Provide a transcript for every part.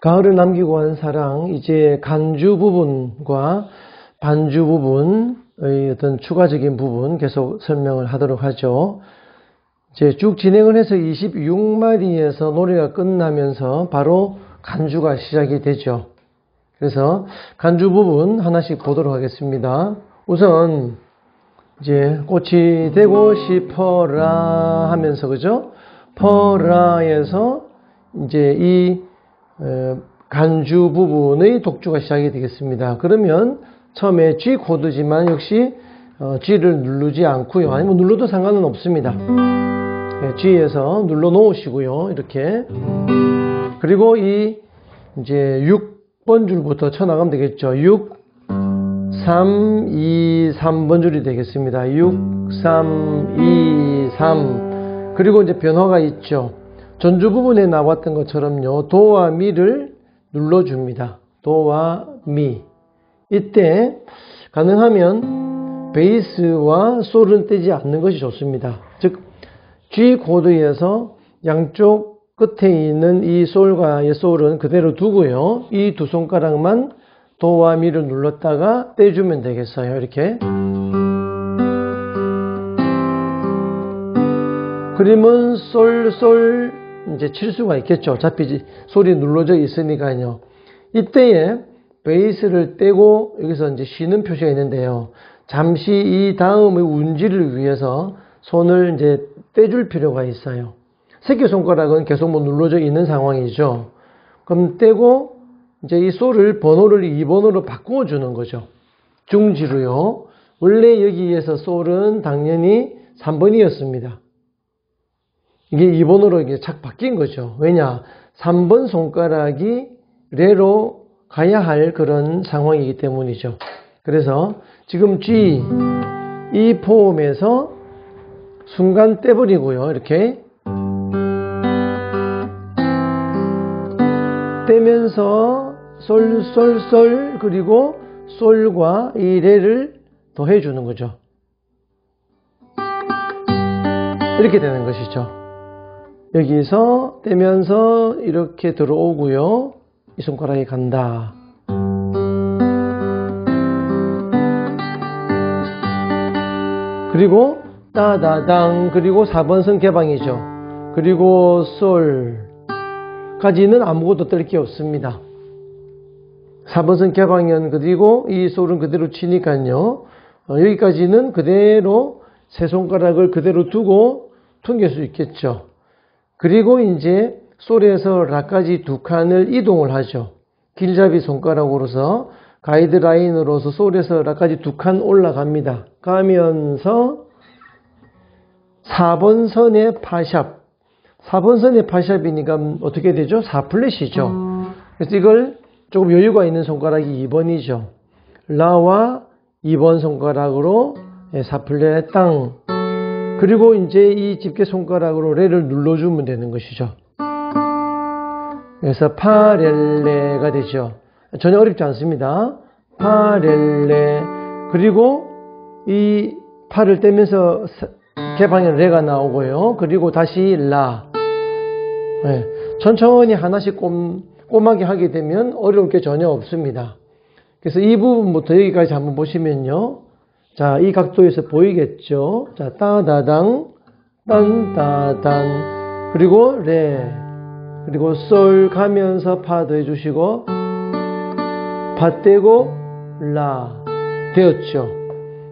가을을 남기고 한 사랑, 이제 간주 부분과 반주 부분의 어떤 추가적인 부분 계속 설명을 하도록 하죠. 이제 쭉 진행을 해서 26마디에서 노래가 끝나면서 바로 간주가 시작이 되죠. 그래서 간주 부분 하나씩 보도록 하겠습니다. 우선 이제 꽃이 되고 싶어라 하면서, 그죠? 퍼라에서 이제 이 간주 부분의 독주가 시작이 되겠습니다. 그러면 처음에 G 코드지만 역시 G를 누르지 않고요. 아니면 눌러도 상관은 없습니다. G에서 눌러 놓으시고요. 이렇게. 그리고 이 이제 6번 줄부터 쳐나가면 되겠죠. 6, 3, 2, 3번 줄이 되겠습니다. 6, 3, 2, 3. 그리고 이제 변화가 있죠. 전주 부분에 나왔던 것처럼요, 도와 미를 눌러줍니다. 도와 미. 이때 가능하면 베이스와 솔은 떼지 않는 것이 좋습니다. 즉 G 코드에서 양쪽 끝에 있는 이 솔과 이 솔은 그대로 두고요, 이 두 손가락만 도와 미를 눌렀다가 떼주면 되겠어요. 이렇게. 그림은 솔솔 이제 칠 수가 있겠죠. 어차피 소리 눌러져 있으니까요. 이때에 베이스를 떼고 여기서 이제 쉬는 표시가 있는데요, 잠시 이 다음의 운지를 위해서 손을 이제 떼줄 필요가 있어요. 새끼손가락은 계속 뭐 눌러져 있는 상황이죠. 그럼 떼고 이제 이 솔을 번호를 2번으로 바꾸어 주는 거죠. 중지로요. 원래 여기에서 솔은 당연히 3번이었습니다. 이게 2번으로 이게 착 바뀐 거죠. 왜냐? 3번 손가락이 레로 가야 할 그런 상황이기 때문이죠. 그래서 지금 G, 이 포음에서 순간 떼버리고요. 이렇게. 떼면서 솔, 솔, 솔, 그리고 솔과 이 레를 더해주는 거죠. 이렇게 되는 것이죠. 여기서 떼면서 이렇게 들어오고요. 이 손가락이 간다. 그리고 따다당, 그리고 4번선 개방이죠. 그리고 솔까지는 아무것도 뗄 게 없습니다. 4번선 개방이면, 그리고 이 솔은 그대로 치니까요. 여기까지는 그대로 세 손가락을 그대로 두고 튕길 수 있겠죠. 그리고 이제 솔에서 라까지 두 칸을 이동을 하죠. 길잡이 손가락으로서 가이드라인으로서 솔에서 라까지 두 칸 올라갑니다. 가면서 4번 선의 파샵. 4번 선의 파샵이니까 어떻게 되죠? 4플랫이죠. 그래서 이걸 조금 여유가 있는 손가락이 2번이죠. 라와 2번 손가락으로 4플랫 땅. 그리고 이제 이 집게 손가락으로 레를 눌러주면 되는 것이죠. 그래서 파렐레가 되죠. 전혀 어렵지 않습니다. 파렐레. 그리고 이 파를 떼면서 개방에 레가 나오고요. 그리고 다시 라. 네. 천천히 하나씩 꼬마게 하게 되면 어려울 게 전혀 없습니다. 그래서 이 부분부터 여기까지 한번 보시면요. 자, 이 각도에서 보이겠죠? 자, 따다당, 딴따단, 그리고 레, 그리고 솔 가면서 파도 해주시고, 파 떼고, 라, 되었죠?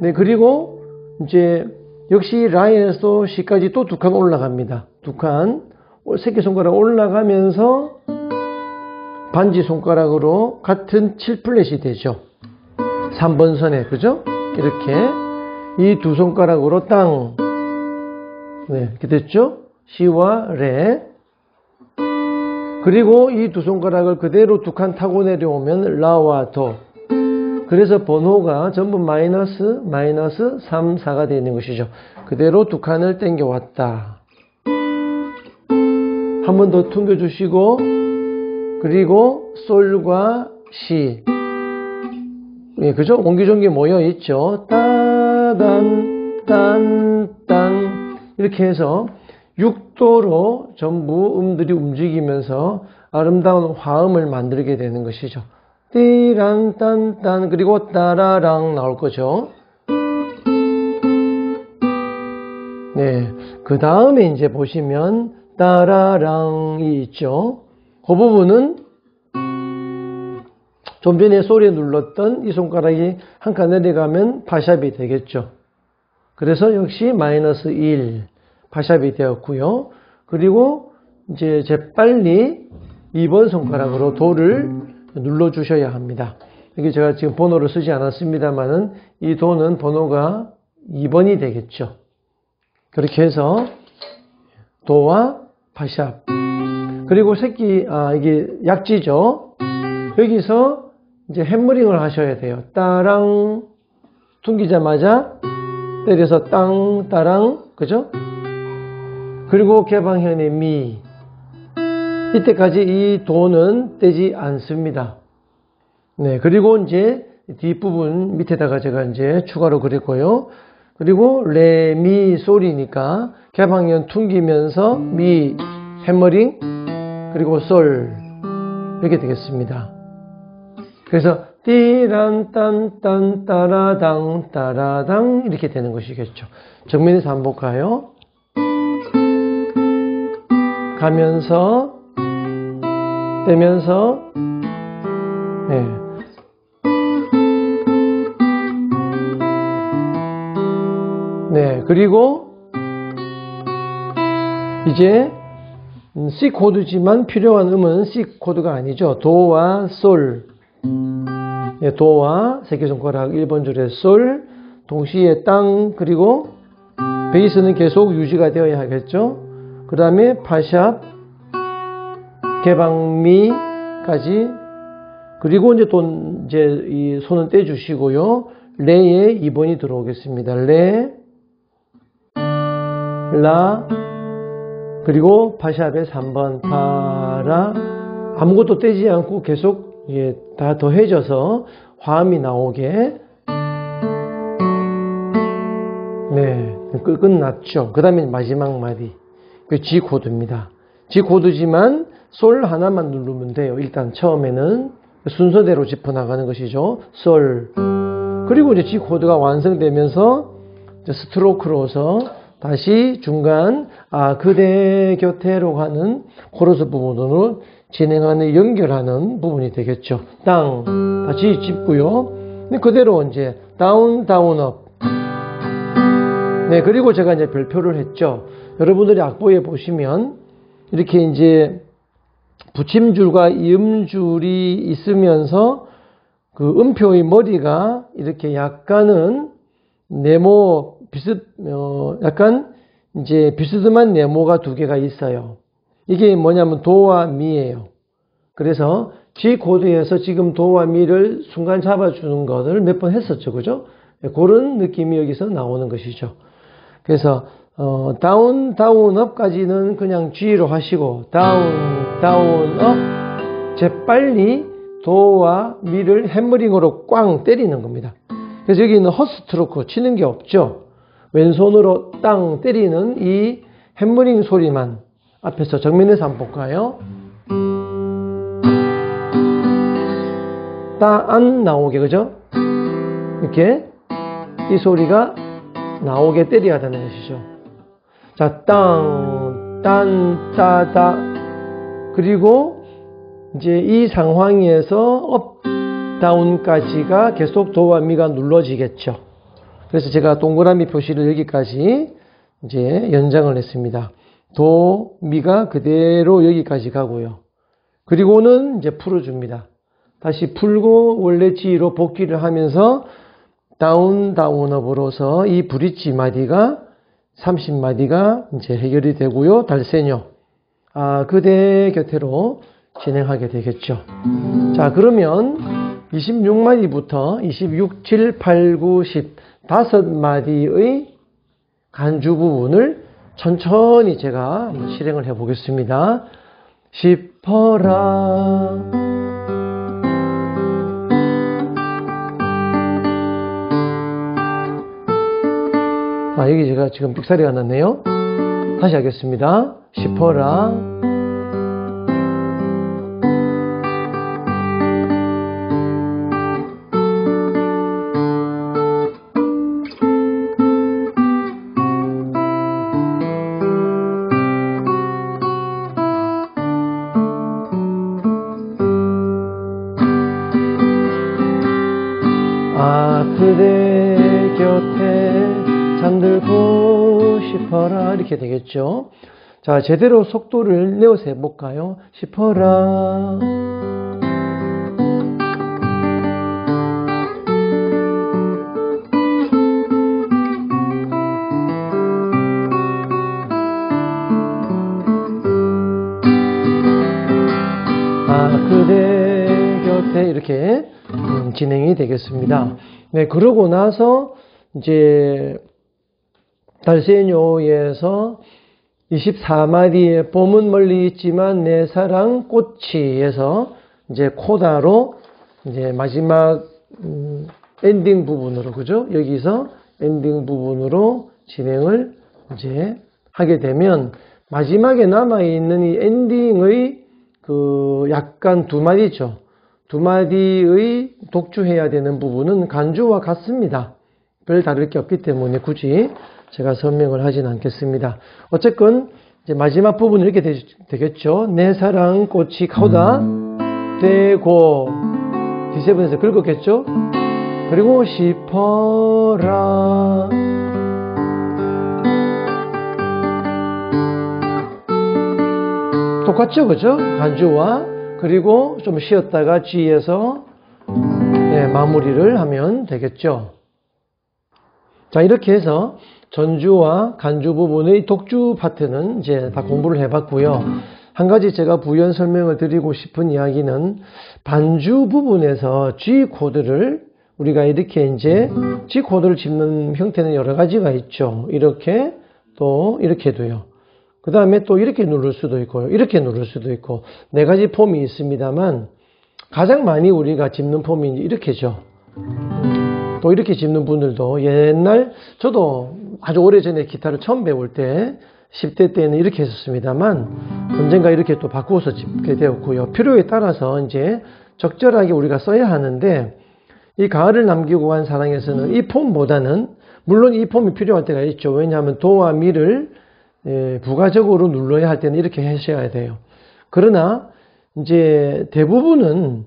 네, 그리고 이제 역시 라에서 시까지 또 두 칸 올라갑니다. 두 칸, 새끼손가락 올라가면서 반지손가락으로 같은 7플랫이 되죠. 3번 선에, 그죠? 이렇게 이 두 손가락으로 땅. 네, 이렇게 됐죠? 시와 레. 그리고 이 두 손가락을 그대로 두 칸 타고 내려오면 라와 도. 그래서 번호가 전부 마이너스 3, 4가 되어 있는 것이죠. 그대로 두 칸을 당겨왔다. 한 번 더 튕겨주시고, 그리고 솔과 시. 예, 그죠? 옹기종기 모여있죠. 따단, 딴, 딴. 이렇게 해서 6도로 전부 음들이 움직이면서 아름다운 화음을 만들게 되는 것이죠. 띠란딴딴 그리고 따라랑 나올 거죠. 네, 그 다음에 이제 보시면 따라랑이 있죠. 그 부분은 좀 전에 소리에 눌렀던 이 손가락이 한 칸 내려가면 파샵이 되겠죠. 그래서 역시 마이너스 1 파샵이 되었고요. 그리고 이제 재빨리 2번 손가락으로 도를 눌러 주셔야 합니다. 여기 제가 지금 번호를 쓰지 않았습니다만은 이 도는 번호가 2번이 되겠죠. 그렇게 해서 도와 파샵 그리고 새끼 이게 약지죠. 여기서 이제 햄머링을 하셔야 돼요. 따랑 퉁기자마자 때려서 땅 따랑 그죠? 그리고 개방현의 미 이때까지 이 도는 떼지 않습니다. 네, 그리고 이제 뒷부분 밑에다가 제가 이제 추가로 그렸고요. 그리고 레, 미, 솔이니까 개방현 퉁기면서 미, 해머링, 그리고 솔 이렇게 되겠습니다. 그래서 띠란 딴 딴 따라당 따라당 이렇게 되는 것이겠죠. 정면에서 한번 볼까요? 가면서 떼면서 네. 네, 그리고 이제 C 코드지만 필요한 음은 C 코드가 아니죠. 도와 솔 네, 도와 새끼손가락 1번 줄에 솔 동시에 땅 그리고 베이스는 계속 유지가 되어야 하겠죠. 그 다음에 파샵 개방미까지 그리고 이제 돈 이제 이 손은 떼 주시고요. 레에 2번이 들어오겠습니다. 레, 라 그리고 파샵에 3번 파라 아무것도 떼지 않고 계속 예, 다 더해져서 화음이 나오게 네 끝났죠. 그 다음에 마지막 마디. 그 G 코드입니다. G 코드지만 솔 하나만 누르면 돼요. 일단 처음에는 순서대로 짚어 나가는 것이죠. 솔 그리고 이제 G 코드가 완성되면서 이제 스트로크로서 다시 중간 그대 곁으로 가는 코러스 부분으로 진행하는 연결하는 부분이 되겠죠. 땅 다시 짚고요. 그대로 이제 다운 다운업 네 그리고 제가 이제 별표를 했죠. 여러분들이 악보에 보시면 이렇게 이제 붙임줄과 이음줄이 있으면서 그 음표의 머리가 이렇게 약간은 네모 약간 이제 비스듬한 네모가 두 개가 있어요. 이게 뭐냐면 도와 미예요. 그래서 G 코드에서 지금 도와 미를 순간 잡아주는 것을 몇 번 했었죠, 그죠? 그런 느낌이 여기서 나오는 것이죠. 그래서 다운, 다운업까지는 그냥 G로 하시고 다운, 다운업 재빨리 도와 미를 햄머링으로 꽝 때리는 겁니다. 그래서 여기는 헛스트로크 치는 게 없죠. 왼손으로 땅 때리는 이 햄머링 소리만 앞에서 정면에서 한번 볼까요? 따안 나오게 그죠? 이렇게 이 소리가 나오게 때려야 되는 것이죠. 자, 땅, 딴, 따다. 그리고 이제 이 상황에서 업, 다운까지가 계속 도와 미가 눌러지겠죠. 그래서 제가 동그라미 표시를 여기까지 이제 연장을 했습니다. 도, 미가 그대로 여기까지 가고요. 그리고는 이제 풀어줍니다. 다시 풀고 원래 G로 복귀를 하면서 다운, 다운업으로서 이 브릿지 마디가 30마디가 이제 해결이 되고요. 달세뇨. 그대 곁으로 진행하게 되겠죠. 자, 그러면 26마디부터 26, 7, 8, 9, 10 5마디의 간주 부분을 천천히 제가 실행을 해 보겠습니다. 짚어라. 여기 제가 지금 삑사리가 났네요. 다시 하겠습니다. 짚어라 그대 곁에 잠들고 싶어라 이렇게 되겠죠. 자, 제대로 속도를 내어서 해볼까요? 싶어라 그대 곁에 이렇게 진행이 되겠습니다. 네, 그러고 나서 이제 달세뇨에서 24마디의 봄은 멀리 있지만 내 사랑 꽃이에서 이제 코다로 이제 마지막 엔딩 부분으로, 그죠? 여기서 엔딩 부분으로 진행을 이제 하게 되면 마지막에 남아있는 이 엔딩의 그 약간 두 마디죠. 두 마디의 독주해야 되는 부분은 간주와 같습니다. 별 다를 게 없기 때문에 굳이 제가 설명을 하진 않겠습니다. 어쨌건 이제 마지막 부분은 이렇게 되겠죠. 내 사랑 꽃이 가오다 되고 D7에서 긁었겠죠. 그리고 싶어라 똑같죠, 그죠? 간주와. 그리고 좀 쉬었다가 G에서 네, 마무리를 하면 되겠죠. 자, 이렇게 해서 전주와 간주 부분의 독주 파트는 이제 다 공부를 해봤고요. 한 가지 제가 부연 설명을 드리고 싶은 이야기는 반주 부분에서 G 코드를 우리가 이렇게 이제 G 코드를 짚는 형태는 여러 가지가 있죠. 이렇게 또 이렇게도요. 그 다음에 또 이렇게 누를 수도 있고요. 이렇게 누를 수도 있고 네 가지 폼이 있습니다만 가장 많이 우리가 짚는 폼이 이렇게죠. 또 이렇게 짚는 분들도 옛날 저도 아주 오래전에 기타를 처음 배울 때 10대 때는 이렇게 했었습니다만 언젠가 이렇게 또 바꾸어서 짚게 되었고요. 필요에 따라서 이제 적절하게 우리가 써야 하는데 이 가을을 남기고 한 사랑에서는 이 폼보다는 물론 이 폼이 필요할 때가 있죠. 왜냐하면 도와 미를 부가적으로 눌러야 할 때는 이렇게 하셔야 돼요. 그러나 이제 대부분은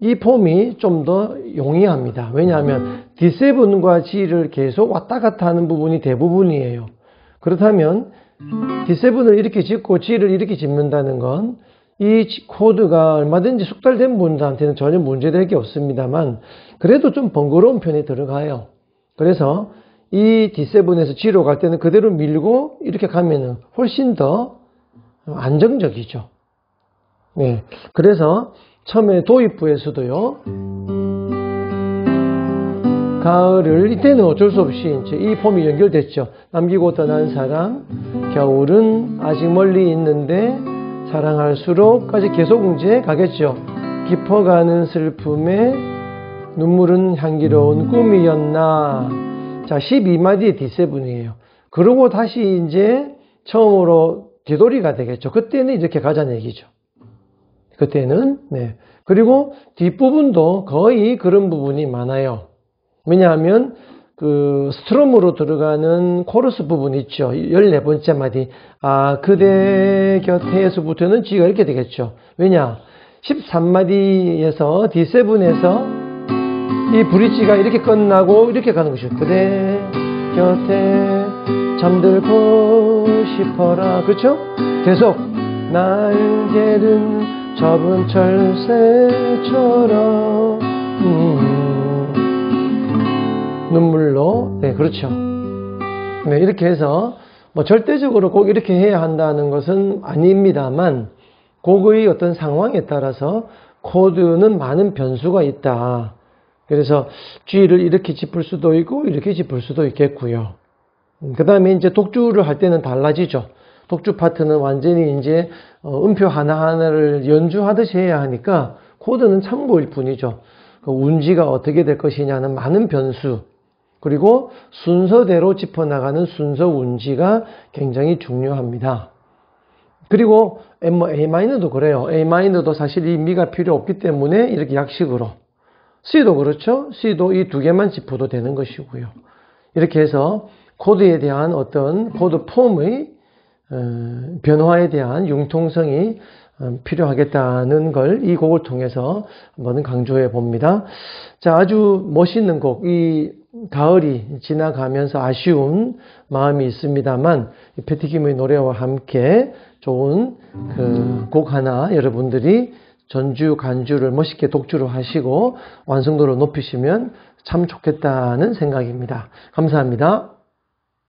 이 폼이 좀 더 용이합니다. 왜냐하면 D7과 G를 계속 왔다 갔다 하는 부분이 대부분이에요. 그렇다면 D7을 이렇게 짚고 G를 이렇게 짚는다는 건 이 코드가 얼마든지 숙달된 분들한테는 전혀 문제될 게 없습니다만 그래도 좀 번거로운 편이 들어가요. 그래서 이 D7에서 G로 갈 때는 그대로 밀고 이렇게 가면은 훨씬 더 안정적이죠. 네. 그래서 처음에 도입부에서도요. 가을을, 이때는 어쩔 수 없이 이제 이 폼이 연결됐죠. 남기고 떠난 사랑, 겨울은 아직 멀리 있는데 사랑할수록까지 계속 이제 가겠죠. 깊어가는 슬픔에 눈물은 향기로운 꿈이었나. 자, 12마디의 D7이에요. 그러고 다시 이제 처음으로 뒤돌이가 되겠죠. 그때는 이렇게 가자는 얘기죠. 그때는, 네. 그리고 뒷부분도 거의 그런 부분이 많아요. 왜냐하면 그 스트럼으로 들어가는 코러스 부분 있죠. 14번째 마디. 아, 그대 곁에서부터는 G가 이렇게 되겠죠. 왜냐? 13마디에서 D7에서 이 브릿지가 이렇게 끝나고 이렇게 가는 것이죠. 그대 곁에 잠들고 싶어라. 그렇죠? 계속 날개는 접은 철새처럼 눈물로. 네, 그렇죠. 네, 이렇게 해서 뭐 절대적으로 꼭 이렇게 해야 한다는 것은 아닙니다만 곡의 어떤 상황에 따라서 코드는 많은 변수가 있다. 그래서 G를 이렇게 짚을 수도 있고 이렇게 짚을 수도 있겠고요. 그 다음에 이제 독주를 할 때는 달라지죠. 독주 파트는 완전히 이제 음표 하나하나를 연주하듯이 해야 하니까 코드는 참고일 뿐이죠. 그 운지가 어떻게 될 것이냐는 많은 변수 그리고 순서대로 짚어나가는 순서 운지가 굉장히 중요합니다. 그리고 A마이너도 그래요. A마이너도 사실 이 미가 필요 없기 때문에 이렇게 약식으로 C도 그렇죠. C도 이 두 개만 짚어도 되는 것이고요. 이렇게 해서 코드에 대한 어떤 코드 폼의 변화에 대한 융통성이 필요하겠다는 걸 이 곡을 통해서 한번 강조해 봅니다. 자, 아주 멋있는 곡. 이 가을이 지나가면서 아쉬운 마음이 있습니다만 패티김의 노래와 함께 좋은 그 곡 하나 여러분들이 전주, 간주를 멋있게 독주로 하시고 완성도를 높이시면 참 좋겠다는 생각입니다. 감사합니다.